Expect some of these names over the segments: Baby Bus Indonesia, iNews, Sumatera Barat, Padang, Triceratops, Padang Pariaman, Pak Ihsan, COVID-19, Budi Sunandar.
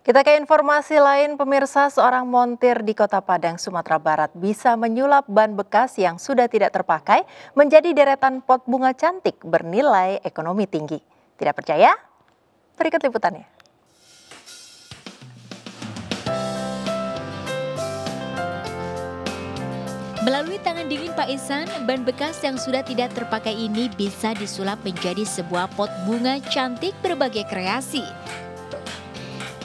Kita ke informasi lain, pemirsa. Seorang montir di Kota Padang, Sumatera Barat bisa menyulap ban bekas yang sudah tidak terpakai menjadi deretan pot bunga cantik bernilai ekonomi tinggi. Tidak percaya? Berikut liputannya. Melalui tangan dingin Pak Ihsan, ban bekas yang sudah tidak terpakai ini bisa disulap menjadi sebuah pot bunga cantik berbagai kreasi.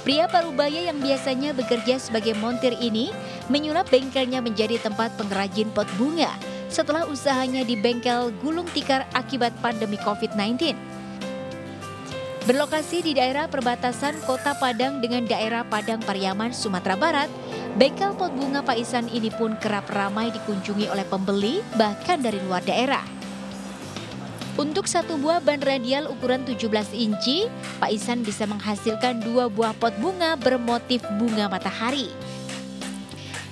Pria parubaya yang biasanya bekerja sebagai montir ini menyulap bengkelnya menjadi tempat pengrajin pot bunga setelah usahanya di bengkel gulung tikar akibat pandemi COVID-19. Berlokasi di daerah perbatasan Kota Padang dengan daerah Padang Pariaman, Sumatera Barat, bengkel pot bunga Pak Ihsan ini pun kerap ramai dikunjungi oleh pembeli bahkan dari luar daerah. Untuk satu buah ban radial ukuran 17 inci, Pak Ihsan bisa menghasilkan 2 buah pot bunga bermotif bunga matahari.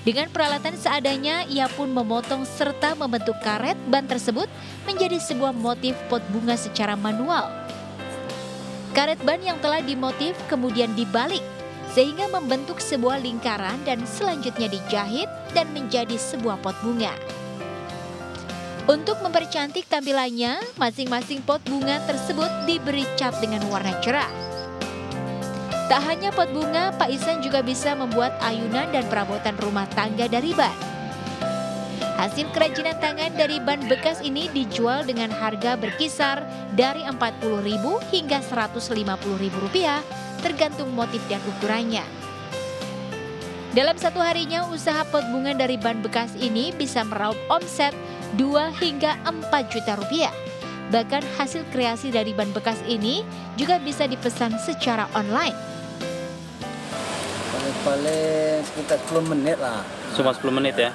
Dengan peralatan seadanya, ia pun memotong serta membentuk karet ban tersebut menjadi sebuah motif pot bunga secara manual. Karet ban yang telah dimotif kemudian dibalik, sehingga membentuk sebuah lingkaran dan selanjutnya dijahit dan menjadi sebuah pot bunga. Untuk mempercantik tampilannya, masing-masing pot bunga tersebut diberi cat dengan warna cerah. Tak hanya pot bunga, Pak Ihsan juga bisa membuat ayunan dan perabotan rumah tangga dari ban. Hasil kerajinan tangan dari ban bekas ini dijual dengan harga berkisar dari Rp40.000 hingga Rp150.000 tergantung motif dan ukurannya. Dalam satu harinya, usaha pot bunga dari ban bekas ini bisa meraup omset 2 hingga 4 juta rupiah. Bahkan hasil kreasi dari ban bekas ini juga bisa dipesan secara online. Paling sekitar 10 menit lah. Cuma 10 menit ya.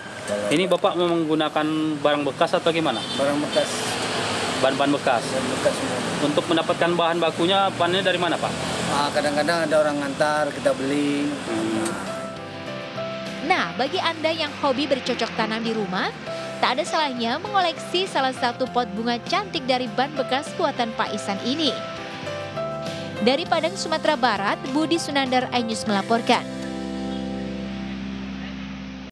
Ini Bapak menggunakan barang bekas atau gimana? Barang bekas. Ban-ban bekas. Ban bekas semua. Untuk mendapatkan bahan bakunya, bannya dari mana, Pak? Kadang-kadang ada orang ngantar, kita beli. Nah, bagi Anda yang hobi bercocok tanam di rumah, tak ada salahnya mengoleksi salah satu pot bunga cantik dari ban bekas buatan Pak Ihsan ini. Dari Padang, Sumatera Barat, Budi Sunandar, iNews melaporkan.